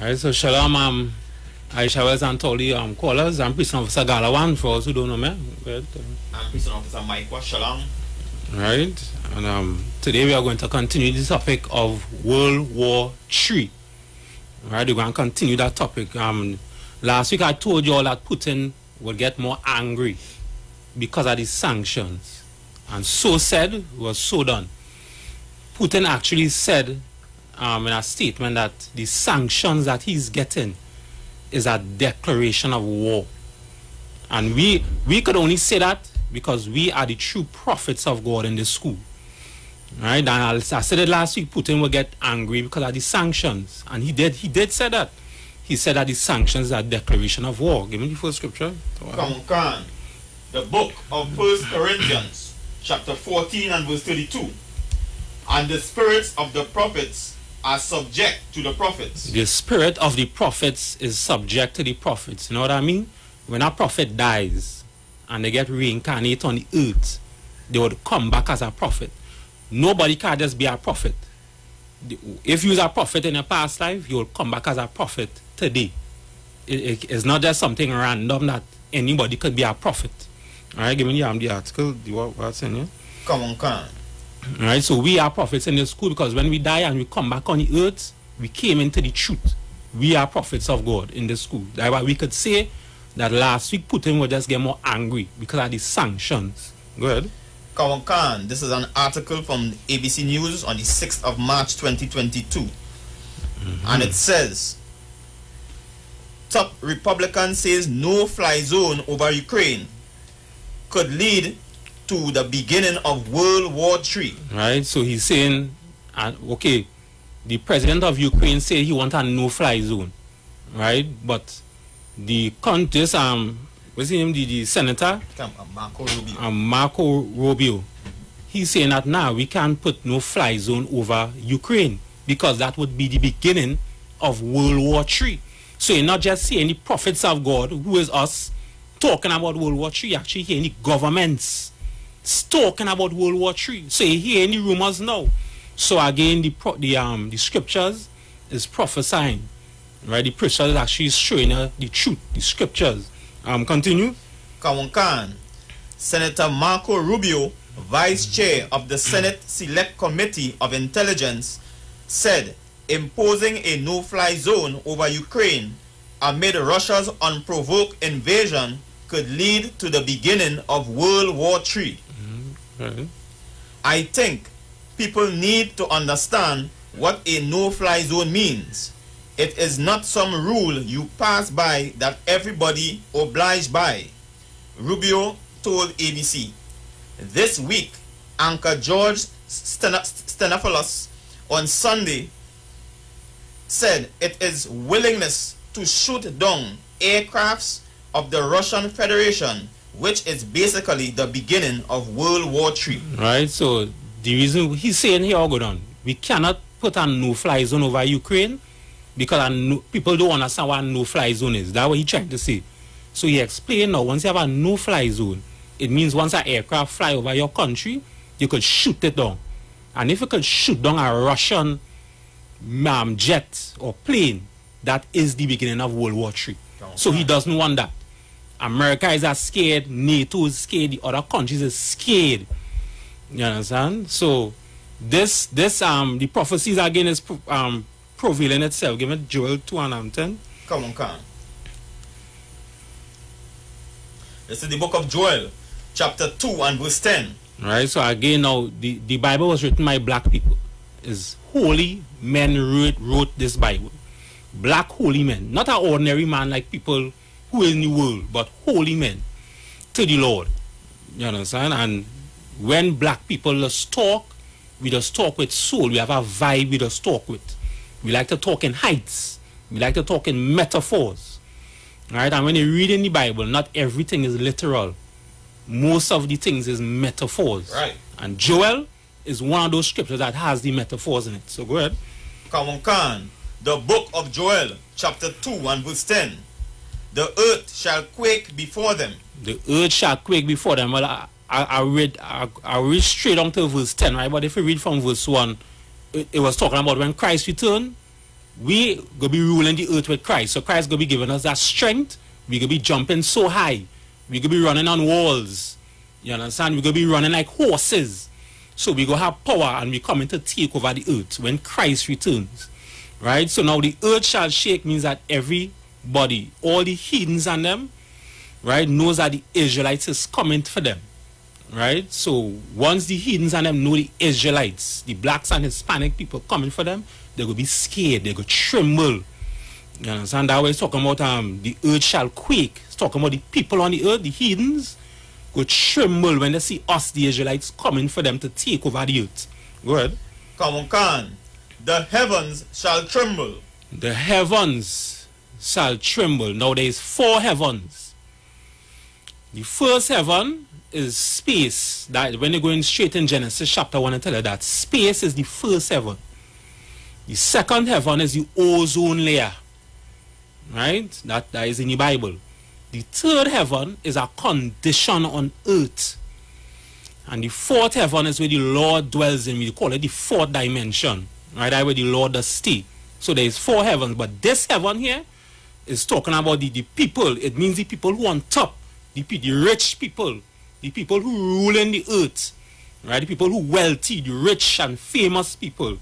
Alright, so Shalom, I was and Tolly, callers, and Prison Officer Galawan for us who don't know me. But, and Prison Officer Mike Shalom. Right, and today we are going to continue this topic of World War III. Right, we're going to continue that topic. Last week I told you all that Putin would get more angry because of these sanctions. And so said, was so done. Putin actually said in a statement that the sanctions that he's getting is a declaration of war. And we could only say that because we are the true prophets of God in this school. Right? And I said it last week, Putin will get angry because of the sanctions. And he did say that. He said that the sanctions are a declaration of war. Give me the full scripture. Kawan Khan, the book of 1 Corinthians, chapter 14 and verse 32. And the spirits of the prophets are subject to the prophets. The spirit of the prophets is subject to the prophets. You know what I mean? When a prophet dies and they get reincarnated on the earth, they would come back as a prophet. Nobody can just be a prophet. If you was a prophet in a past life, you will come back as a prophet today. It's not just something random that anybody could be a prophet. Alright, give me the article. What's in here? Kawan Khan. Alright, so we are prophets in the school because when we die and we come back on the earth, we came into the truth. We are prophets of God in the school. That's why we could say that last week Putin would just get more angry because of the sanctions. Go ahead. Kawan Khan, this is an article from ABC News on the 6th of March 2022. And it says, top Republican says no-fly zone over Ukraine could lead to the beginning of World War III. Right, so he's saying, okay, the president of Ukraine said he wants a no-fly zone, right? But the countess, what's his name, the senator? Marco Rubio. Marco Rubio. He's saying that now we can't put no-fly zone over Ukraine because that would be the beginning of World War III. So you're not just seeing the prophets of God, who is us, talking about World War III, actually hearing the governments talking about World War III. So you hear any rumors now. So again, the scriptures is prophesying, right? The scriptures actually showing the truth. The scriptures. Continue. Kawan Khan, Senator Marco Rubio, Vice Chair of the Senate Select Committee of Intelligence, said imposing a no-fly zone over Ukraine amid Russia's unprovoked invasion could lead to the beginning of World War III. Right. I think people need to understand what a no-fly zone means. It is not some rule you pass by that everybody obliged by. Rubio told ABC. This week, anchor George Stenophilus on Sunday said it is willingness to shoot down aircrafts of the Russian Federation, which is basically the beginning of World War III. Right, so the reason he's saying here, we cannot put a no-fly zone over Ukraine because people don't understand what a no-fly zone is. That's what he tried to say. So he explained now, once you have a no-fly zone, it means once an aircraft fly over your country, you could shoot it down. And if you could shoot down a Russian jet or plane, that is the beginning of World War III. So he doesn't want that. America is scared, NATO is scared, the other countries are scared. You understand? So the prophecies again is prevailing itself. Give it Joel 2:10. Kawan Khan. This is the book of Joel, chapter 2 and verse 10. Right, so again now the Bible was written by black people. It's holy men wrote this Bible. Black holy men. Not an ordinary man like people who in the world, but holy men to the Lord. You understand? And when black people just talk, we just talk with soul. We have a vibe we just talk with. We like to talk in heights. We like to talk in metaphors. Right? And when you read in the Bible, not everything is literal. Most of the things is metaphors. Right. And Joel is one of those scriptures that has the metaphors in it. So go ahead. Kawan Khan, the book of Joel, chapter 2 and verse 10. The earth shall quake before them. The earth shall quake before them. Well, I read straight on to verse 10, right? But if you read from verse 1, it was talking about when Christ returned, we going to be ruling the earth with Christ. So Christ going to be giving us that strength. We going to be jumping so high. We going to be running on walls. You understand? We going to be running like horses. So we going to have power and we coming to take over the earth when Christ returns. Right? So now the earth shall shake means that everybody, all the heathens and them, right, knows that the Israelites is coming for them. Right? So once the heathens and them know the Israelites, the blacks and Hispanic people coming for them, they're going to be scared. They're going to tremble. You understand? That way it's talking about the earth shall quake. It's talking about the people on the earth, the heathens, go tremble when they see us, the Israelites, coming for them to take over the earth. Go ahead. Kawan Khan, the heavens shall tremble. The heavens shall tremble. Now there is 4 heavens. The first heaven is space. That when you're going straight in Genesis chapter 1, I tell you that space is the first heaven. The second heaven is the ozone layer. Right? That is in the Bible. The third heaven is a condition on earth. And the fourth heaven is where the Lord dwells in. We call it the 4th dimension. Right? That's where the Lord does stay. So there is 4 heavens. But this heaven here is talking about the people. It means the people who are on top. The rich people. The people who rule in the earth. Right? The people who are wealthy. The rich and famous people.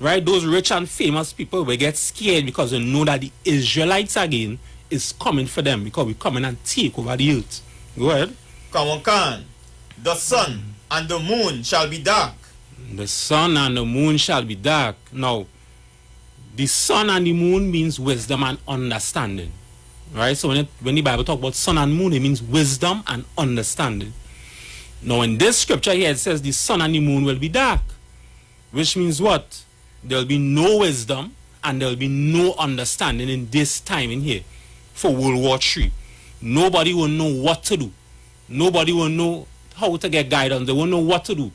Right? Those rich and famous people will get scared because they know that the Israelites again is coming for them, because we come in and take over the earth. Go ahead. Kawan Khan, the sun and the moon shall be dark. The sun and the moon shall be dark. Now, the sun and the moon means wisdom and understanding. Right? So when the Bible talks about sun and moon, it means wisdom and understanding. Now, in this scripture here, it says the sun and the moon will be dark. Which means what? There will be no wisdom and there will be no understanding in this time in here. For World War III. Nobody will know what to do. Nobody will know how to get guidance. They won't know what to do.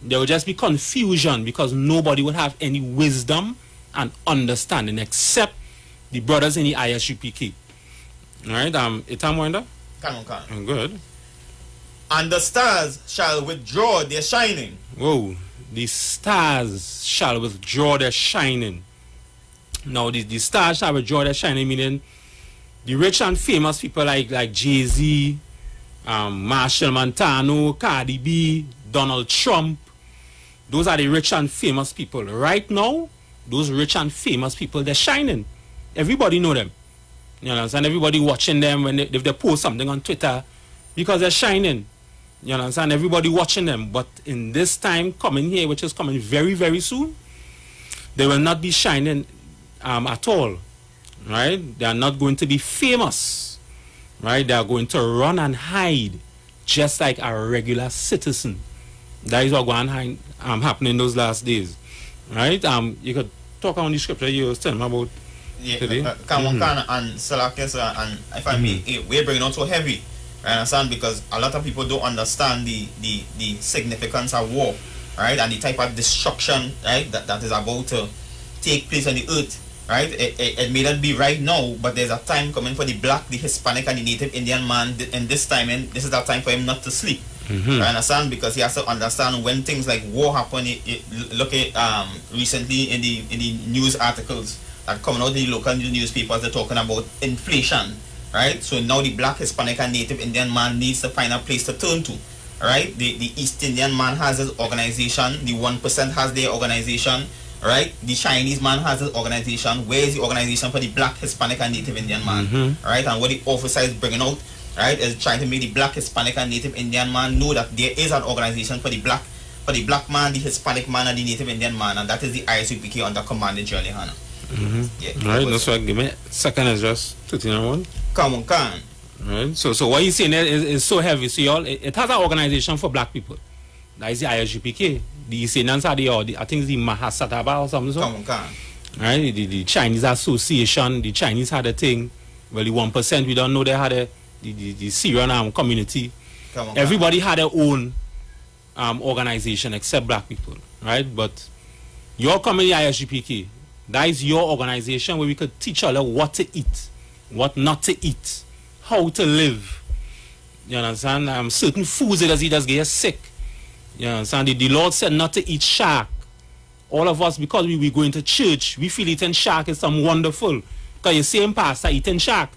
There will just be confusion because nobody will have any wisdom and understanding except the brothers in the ISUPK. Alright, Itam Wanda? Kawan Khan. Good. And the stars shall withdraw their shining. Whoa. The stars shall withdraw their shining. Now, the stars shall withdraw their shining, meaning the rich and famous people like Jay-Z, Marshall Montano, Cardi B, Donald Trump, those are the rich and famous people. Right now, those rich and famous people, they're shining. Everybody know them. You understand? Everybody watching them if they post something on Twitter because they're shining. You understand? Everybody watching them. But in this time coming here, which is coming very, very soon, they will not be shining at all. Right? They are not going to be famous. Right? They are going to run and hide just like a regular citizen. That is what going on happening those last days. Right? You could talk on the scripture you were telling me about today. And Salakesa, and if I may, we're bringing on so heavy. I understand, because a lot of people don't understand the significance of war, right? And the type of destruction, right, that is about to take place on the earth. Right? It may not be right now, but there's a time coming for the black, the Hispanic, and the native Indian man. And this time, and this is a time for him not to sleep. I understand, because he has to understand when things like war happen. Look at recently in the news articles that coming out in the local newspapers, they're talking about inflation. Right? So now the black, Hispanic, and native Indian man needs to find a place to turn to. Right? The East Indian man has his organization. The 1% has their organization. Right? The Chinese man has an organization. Where is the organization for the black, Hispanic, and native Indian man? Right? And what the officer is bringing out, right, is trying to make the black, Hispanic, and native Indian man know that there is an organization for the black, man, the Hispanic man, and the native Indian man, and that is the ISUPK under Commander Joel. Right, that's why give me second address 1301. Kawan Khan. Right. So what you saying there is so heavy. So y'all, it has an organization for black people. That is the ISUPK. The East Indians are I think it's the Mahasataba or something. Right? The Chinese Association, the Chinese had a thing. Well, the 1%, we don't know they had the Syrian community. Everybody had their own organization except black people. Right? But your community, ISUPK, that is your organization where we could teach other what to eat, what not to eat, how to live. You understand? Certain foods that does eat us get sick. You understand? The Lord said not to eat shark. all of us, because we go into church, we feel eating shark is some wonderful. Because the same pastor eating shark.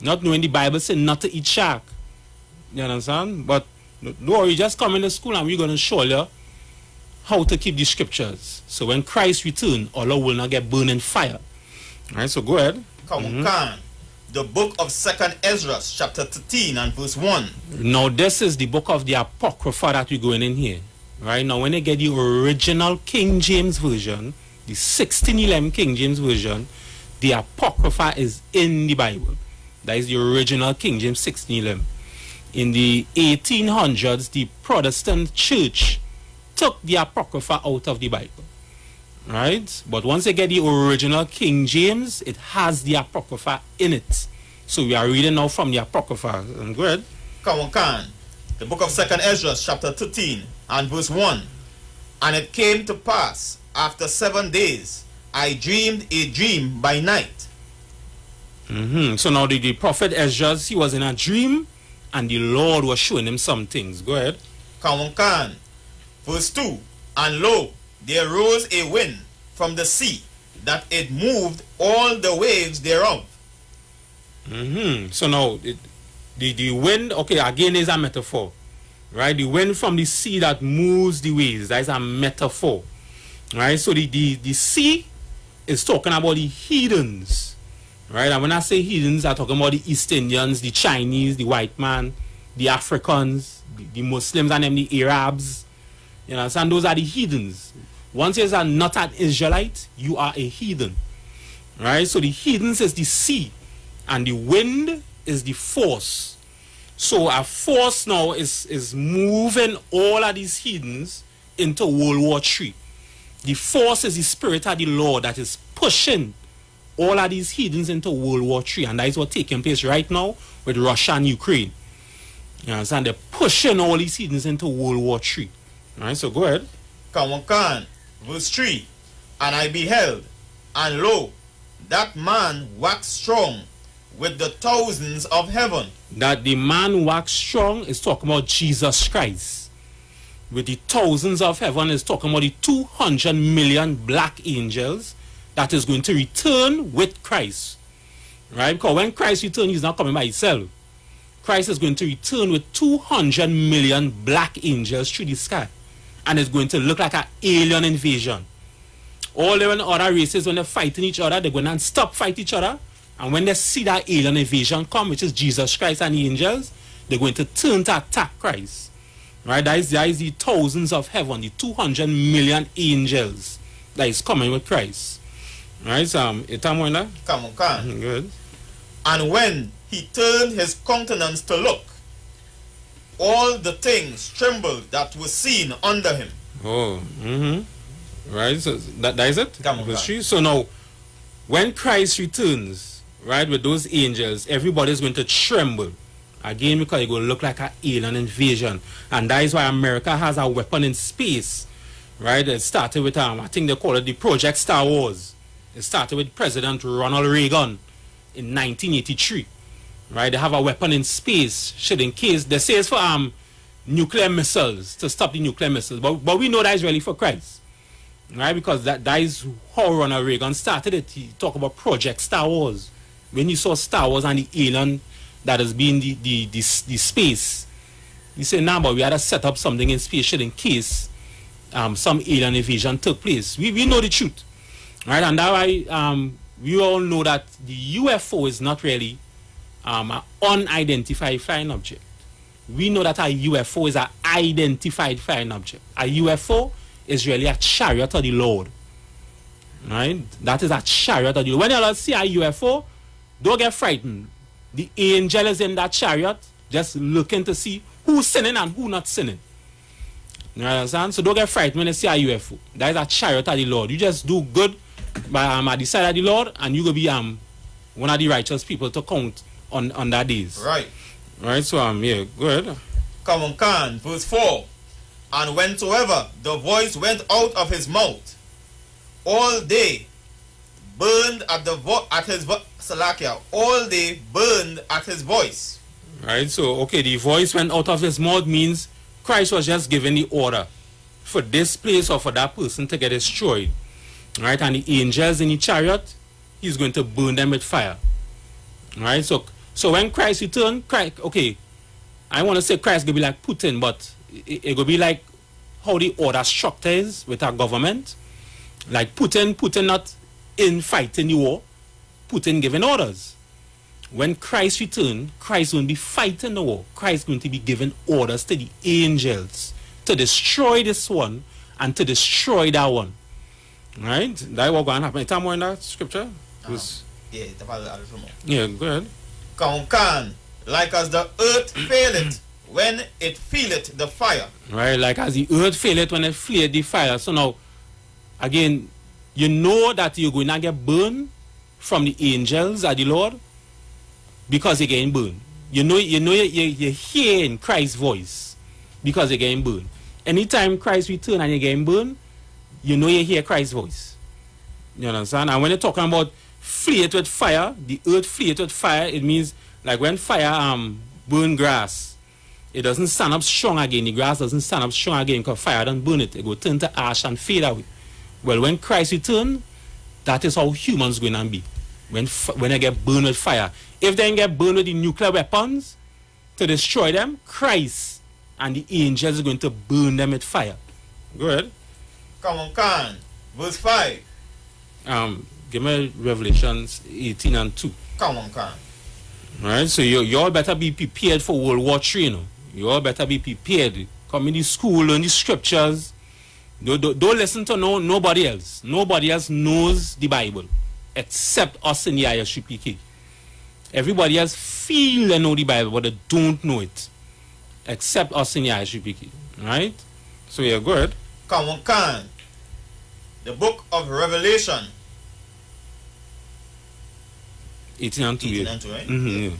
Not knowing the Bible says not to eat shark. You understand? But no, you just come into school and we're going to show you how to keep the scriptures. So when Christ returns, Allah will not get burned in fire. All right, so go ahead. Kawan Khan, the book of 2nd Ezra, chapter 13 and verse 1. Now, this is the book of the Apocrypha that we're going in here. Right now, when they get the original King James Version, the 1611 King James Version, the Apocrypha is in the Bible. That is the original King James 1611. In the 1800s, the Protestant Church took the Apocrypha out of the Bible. Right? But once you get the original King James, it has the Apocrypha in it. So we are reading now from the Apocrypha. I'm good. Kawan Khan, the book of 2nd Ezra, chapter 13. And verse 1, and it came to pass, after 7 days, I dreamed a dream by night. So now the prophet Ezra, he was in a dream, and the Lord was showing him some things. Go ahead. Kawan Khan, verse 2, and lo, there rose a wind from the sea, that it moved all the waves thereof. So now, the wind, okay, again is a metaphor. Right, the wind from the sea that moves the waves. That is a metaphor. Right, so the sea is talking about the heathens. Right, and when I say heathens, I'm talking about the East Indians, the Chinese, the white man, the Africans, the Muslims, and them the Arabs. You know, and those are the heathens. Once you are not an Israelite, you are a heathen. Right, so the heathens is the sea, and the wind is the force. So a force now is moving all of these heathens into World War III. The force is the spirit of the Lord that is pushing all of these heathens into World War III. And that is what's taking place right now with Russia and Ukraine. You understand? They're pushing all these heathens into World War III. All right, so go ahead. Kawan Khan, verse 3. And I beheld, and lo, that man waxed strong with the thousands of heaven. That the man waxed strong is talking about Jesus Christ. With the thousands of heaven is talking about the 200 million black angels that is going to return with Christ. Right? Because when Christ returns, he's not coming by himself. Christ is going to return with 200 million black angels through the sky. And it's going to look like an alien invasion. All the other races, when they're fighting each other, they're going to stop fighting each other. And when they see that alien invasion come, which is Jesus Christ and the angels, they're going to turn to attack Christ. Right? That is the thousands of heaven, the 200 million angels that is coming with Christ. Right? So, Kawan Khan. Good. And when he turned his countenance to look, all the things trembled that were seen under him. Oh, Right? So, that is it? Kawan Khan. So, now, when Christ returns, right, with those angels, everybody's going to tremble. Again, because it's going to look like an alien invasion. And that is why America has a weapon in space. Right? It started with, I think they call it the Project Star Wars. It started with President Ronald Reagan in 1983. Right? They have a weapon in space. Should in case, they say it's for nuclear missiles, to stop the nuclear missiles. But we know that is really for Christ. Right? Because that is how Ronald Reagan started it. He talked about Project Star Wars. When you saw Star Wars and the alien that has been the space, you say, nah, but we had to set up something in space in case some alien invasion took place. We know the truth, right? And that why we all know that the UFO is not really an unidentified flying object. We know that a UFO is an identified flying object. A UFO is really a chariot of the Lord, right? That is a chariot of the Lord. When you see a UFO, don't get frightened. The angel is in that chariot just looking to see who's sinning and who's not sinning. You understand? So don't get frightened when you see a UFO. That is a chariot of the Lord. You just do good by at the side of the Lord, and you will be one of the righteous people to count on that days. Right. Right, so yeah, go ahead. Kawan Khan, verse 4. And whensoever the voice went out of his mouth, all day burned at his voice. Right, so okay, the voice went out of his mouth means Christ was just giving the order. for this place or for that person to get destroyed. Right? And the angels in the chariot, he's going to burn them with fire. Right? So when Christ returns, okay, I want to say Christ going to be like Putin, but it will be like how the order structure is with our government. Like Putin not in fighting the war, Putin giving orders. When Christ returns, Christ won't be fighting the war. Christ going to be giving orders to the angels to destroy this one and to destroy that one. Right? That what going to happen. Is that more in that scripture? Yeah, it's about a little more. Yeah, go ahead. Kawan Khan, like as the earth faileth when it feeleth the fire. Right, like as the earth faileth when it feeleth the fire. So now, again, you know that you're going to get burned from the angels at the Lord because you're getting burned. You're hearing Christ's voice because you're getting burned. Anytime Christ returns and you're getting burned, you know you hear Christ's voice. You understand? And when you're talking about flee it with fire, the earth flee it with fire, it means like when fire burn grass, it doesn't stand up strong again. The grass doesn't stand up strong again because fire doesn't burn it. It will turn to ash and fade away. Well, when Christ returns, that is how humans going to be. When they get burned with fire. If they get burned with the nuclear weapons to destroy them, Christ and the angels are going to burn them with fire. Go ahead. Kawan Khan, verse 5. Give me Revelations 18 and 2. Kawan Khan. Alright, so you all better be prepared for World War III, you know. You all better be prepared. Come in the school, learn the scriptures. Don't listen to nobody else. Nobody else knows the Bible except us in the ISUPK. Everybody else feel they know the Bible, but they don't know it except us in the ISUPK. Right? So you're good. Kawan Khan. The book of Revelation. 18 and 2. 18 and 2, right? Mm-hmm, yeah.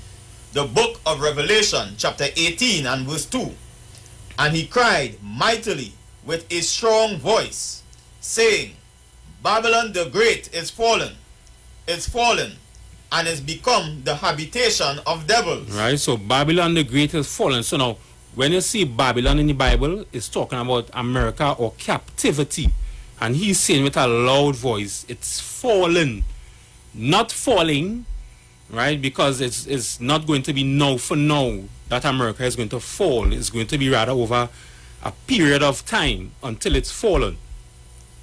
The book of Revelation, chapter 18 and verse 2. And he cried mightily with a strong voice, saying, Babylon the Great is fallen, and has become the habitation of devils. Right, so Babylon the Great is fallen. So now, when you see Babylon in the Bible, it's talking about America or captivity. And he's saying with a loud voice, it's fallen. Not falling, right, because it's not going to be now for now that America is going to fall. It's going to be rather over a period of time until it's fallen,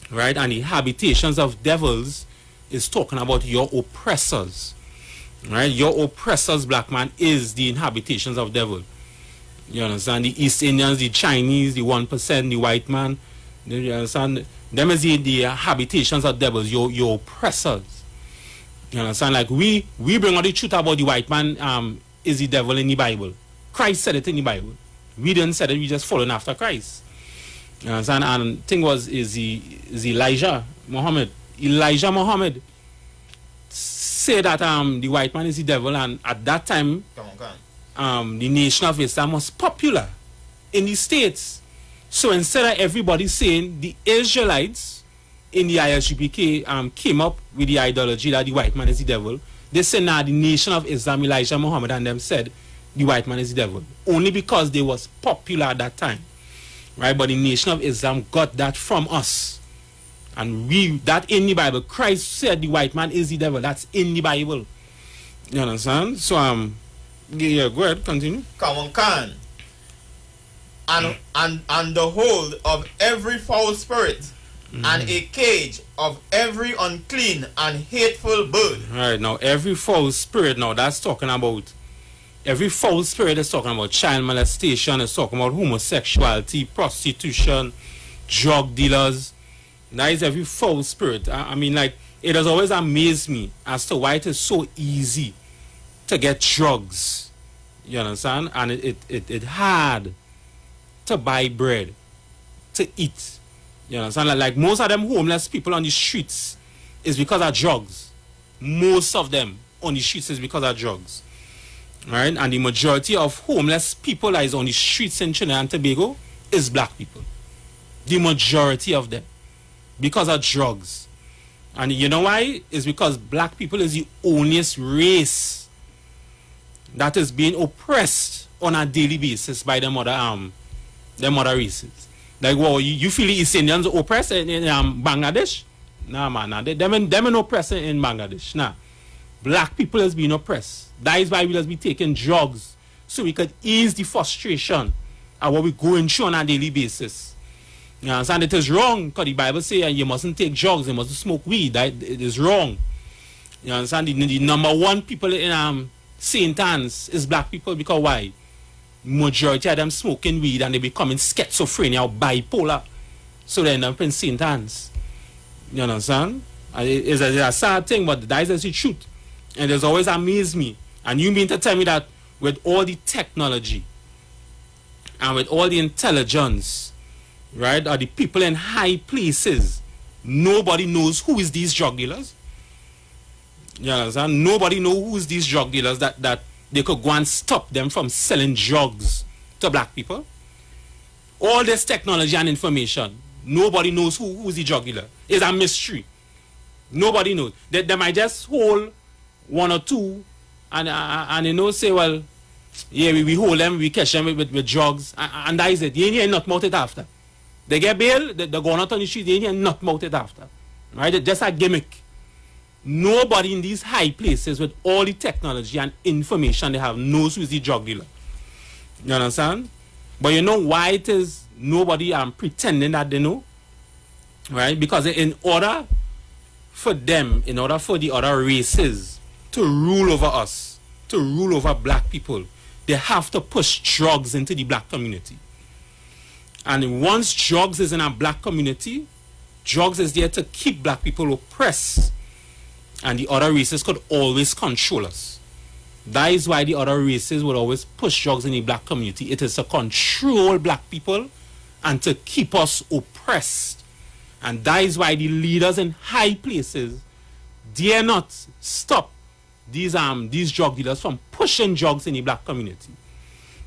right? And the habitations of devils is talking about your oppressors, right? Your oppressors, black man, is the inhabitations of devil. You understand? The East Indians, the Chinese, the 1%, the white man, you understand? Them is the habitations of devils, your oppressors. You understand? Like we bring out the truth about the white man is the devil in the Bible. Christ said it in the Bible. We didn't say that, we just following after Christ. You understand? And the thing was, is Elijah Muhammad. Elijah Muhammad said that the white man is the devil, and at that time, the nation of Islam was popular in the States. So instead of everybody saying the Israelites in the ISUPK came up with the ideology that the white man is the devil, they said, now the nation of Islam, Elijah Muhammad and them said, the white man is the devil, only because they was popular at that time, right? But the nation of Islam got that from us, and that in the Bible, Christ said the white man is the devil. That's in the Bible. You understand? So yeah, go ahead, continue. Kawan Khan, and the hold of every foul spirit, and a cage of every unclean and hateful bird. All right, now every foul spirit. Now that's talking about. Every foul spirit is talking about child molestation, is talking about homosexuality, prostitution, drug dealers. That is every foul spirit. I mean, like, it has always amazed me as to why it is so easy to get drugs. You understand? And it's hard to buy bread, to eat. You understand? Like most of them homeless people on the streets is because of drugs. Most of them on the streets is because of drugs. Right? And the majority of homeless people that is on the streets in Trinidad and Tobago is black people. The majority of them. Because of drugs. And you know why? It's because black people is the only race that is being oppressed on a daily basis by them other races. Like, well, you feel East Indians oppressed in Bangladesh? Nah, man, nah. Them an oppressor in Bangladesh. Nah. Black people has been oppressed. That is why we has been taking drugs, so we could ease the frustration of what we going through on a daily basis. Yes, and it is wrong, because the Bible says you mustn't take drugs, you mustn't smoke weed. It is wrong. You understand? The number one people in St. Anne's is black people, because why? Majority of them smoking weed and they becoming schizophrenia or bipolar. So they end up in St. Anne's. You understand? It's a sad thing, but that is the truth. And it's always amazed me. And you mean to tell me that with all the technology and with all the intelligence, right, are the people in high places, nobody knows who is these drug dealers? You understand? Nobody knows who's these drug dealers that they could go and stop them from selling drugs to black people. All this technology and information, nobody knows who's the drug dealer. It's a mystery. Nobody knows. They might just hold one or two and they know, say, well, yeah, we hold them, we catch them with drugs, and that is it. They ain't hear nothing about it after. They get bail, they're going out on the street, they ain't hear nothing about it after. Right? It's just a gimmick. Nobody in these high places with all the technology and information they have knows who is the drug dealer. You understand? But you know why it is nobody pretending that they know? Right? Because in order for the other races to rule over us, to rule over black people, they have to push drugs into the black community. And once drugs is in a black community, drugs is there to keep black people oppressed. And the other races could always control us. That is why the other races would always push drugs in the black community. It is to control black people and to keep us oppressed. And that is why the leaders in high places dare not stop these drug dealers from pushing drugs in the black community.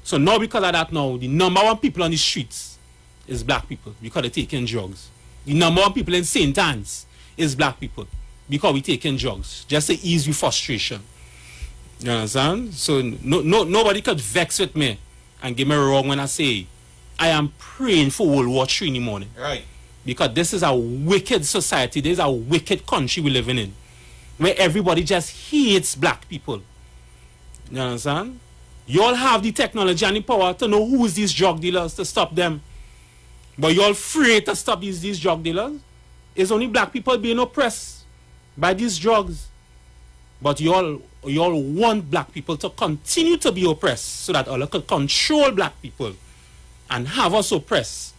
So now, because of that, now the number one people on the streets is black people because they're taking drugs. The number one people in St. Anne's is black people, because we're taking drugs, just to ease your frustration. You understand? So nobody could vex with me and get me wrong when I say I am praying for World War III in the morning. Right. Because this is a wicked society. This is a wicked country we're living in, where everybody just hates black people. You understand? You all have the technology and the power to know who is these drug dealers, to stop them. But you all afraid to stop these drug dealers. It's only black people being oppressed by these drugs. But you all want black people to continue to be oppressed so that Allah could control black people and have us oppressed.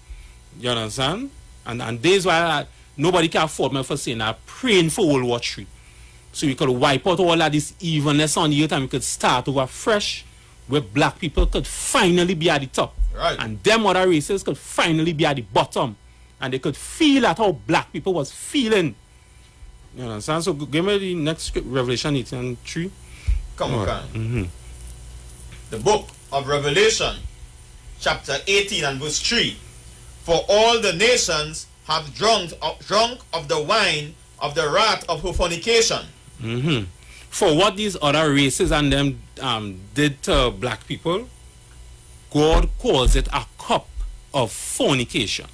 You understand? And this is why nobody can afford me for saying I'm praying for World War III. So we could wipe out all of this evilness on the earth and we could start over fresh, where black people could finally be at the top. Right. And them other races could finally be at the bottom. And they could feel at how black people was feeling. You understand? So give me the next script, Revelation 18:3. Come on. The book of Revelation, chapter 18 and verse 3. For all the nations have drunk of the wine of the wrath of her fornication. For what these other races and them did to black people, God calls it a cup of fornication.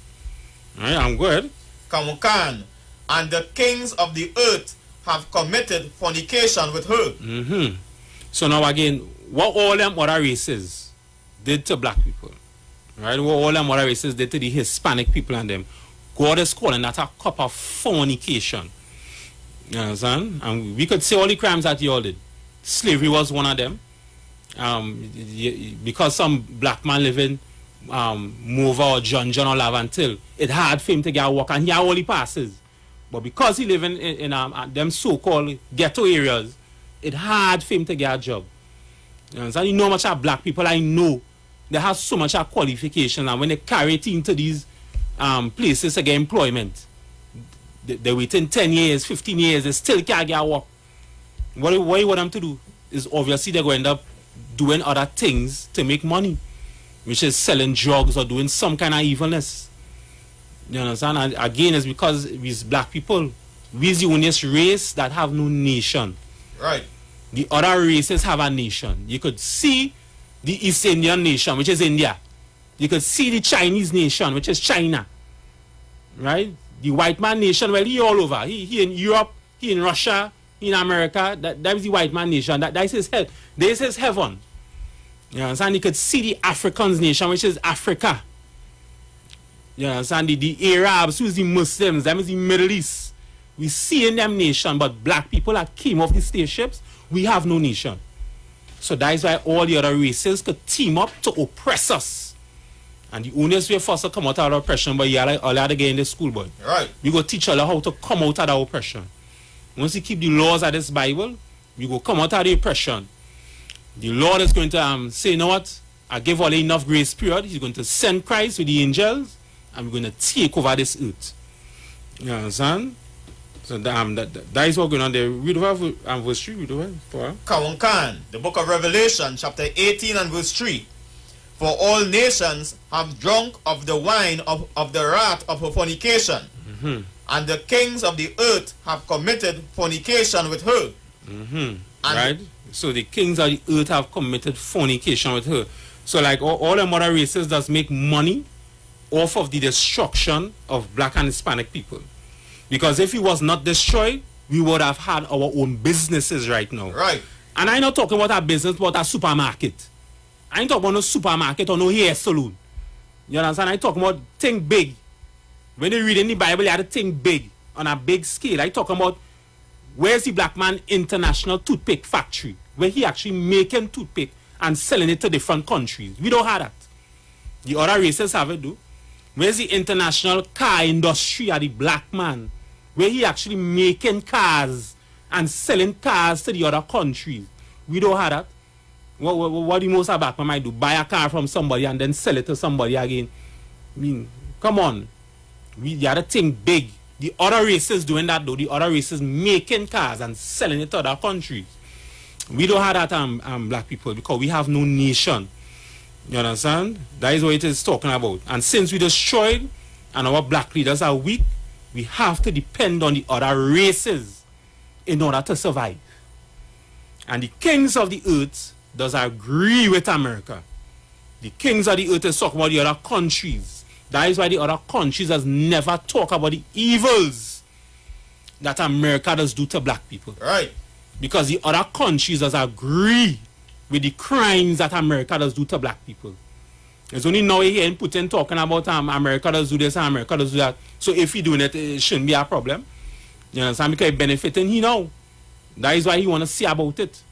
All right, I'm good. Kawan Khan. And the kings of the earth have committed fornication with her. So now again, what all them other races did to black people, right? What all them other races did to the Hispanic people and them, God is calling that a cup of fornication. You understand? And we could say all the crimes that you all did. Slavery was one of them. Because some black man living Mova or John or Lavantil, it hard for him to get a walk and he had all the passes. But because he live in them so-called ghetto areas, it hard for him to get a job. You know much of black people I know, they have so much of qualification, and when they carry it into these places to get employment, they waiting 10 years, 15 years, they still can't get a work. What you want them to do is obviously they're going to end up doing other things to make money, which is selling drugs or doing some kind of evilness. You understand? And again, it's because we black people, we're the only race that have no nation. Right. The other races have a nation. You could see the East Indian nation, which is India. You could see the Chinese nation, which is China, right? The white man nation, well, he all over. He in Europe, he in Russia, he in America. That was the white man nation. That is his head. This is heaven. You understand? You could see the Africans nation, which is Africa. You understand? The Arabs, who's the Muslims, them is the Middle East. We see in them nation, but black people that came off the slave ships, we have no nation. So that is why all the other races could team up to oppress us. And the only way for us to come out of that oppression, but you are like all other guys in the school board. Right. We go teach all how to come out of that oppression. Once you keep the laws of this Bible, you go come out of the oppression. The Lord is going to say, you know what? I give all enough grace period. He's going to send Christ with the angels, and we're going to take over this earth. You understand? So that is what's going on there. Read over and verse 3. Read over. Kawan Khan, the book of Revelation, chapter 18 and verse 3. For all nations have drunk of the wine of the wrath of her fornication, and the kings of the earth have committed fornication with her. Right? So the kings of the earth have committed fornication with her. So like all the other races does make money off of the destruction of black and Hispanic people. Because if it was not destroyed, we would have had our own businesses right now. Right. And I'm not talking about our business, but our supermarket. I ain't talking about no supermarket or no hair salon. You understand? I talking about think big. When you read in the Bible, you have to think big on a big scale. I talking about where's the black man international toothpick factory where he actually making toothpick and selling it to different countries. We don't have that. The other races have it though. Where's the international car industry of the black man where he actually making cars and selling cars to the other countries? We don't have that. What do most of black men might do? Buy a car from somebody and then sell it to somebody again. I mean, come on. You have to think big. The other races doing that though. The other races making cars and selling it to other countries. We don't have that black people because we have no nation. You understand? That is what it is talking about. And since we destroyed and our black leaders are weak, we have to depend on the other races in order to survive. And the kings of the earth does agree with America. The kings of the earth is talking about the other countries. That is why the other countries has never talked about the evils that America does do to black people. Right. Because the other countries does agree with the crimes that America does do to black people. It's only now here in Putin talking about America does do this and America does do that. So if he doing it, it shouldn't be a problem. You understand? Because it's benefiting he now. That is why he want to see about it.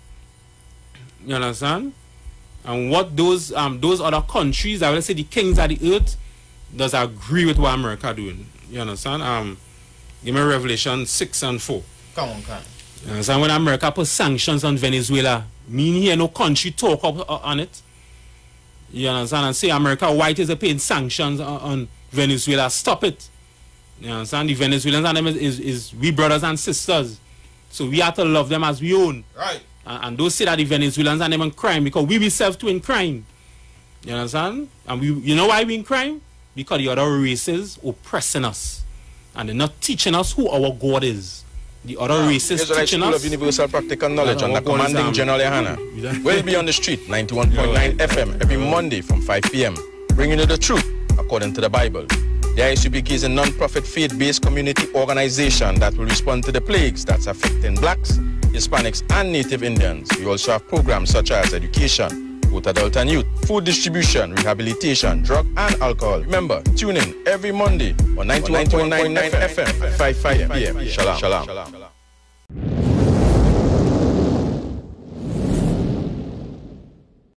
You understand? And what those other countries, I will say the kings of the earth, does agree with what America doing. You understand? Give me Revelation 6 and 4. Come on, come. You understand? When America put sanctions on Venezuela, mean here no country talk up on it. You understand? And say America white is paying sanctions on Venezuela. Stop it. You understand? The Venezuelans and them is we brothers and sisters. So we have to love them as we own. Right. And those say that the Venezuelans are never in crime because we ourselves too in crime. You understand? And you know why we in crime? Because the other races oppressing us. And they're not teaching us who our God is. The other races teaching us. School of Universal Practical Knowledge under Commanding General Ehana. We'll be on the street, 91.9 FM, every Monday from 5 p.m. Bringing you the truth according to the Bible. The ISUPK is a non-profit faith-based community organization that will respond to the plagues that's affecting blacks, Hispanics and Native Indians. We also have programs such as education, both adult and youth, food distribution, rehabilitation, drug and alcohol. Remember, tune in every Monday on 91.99 FM at 5 p.m. Shalom.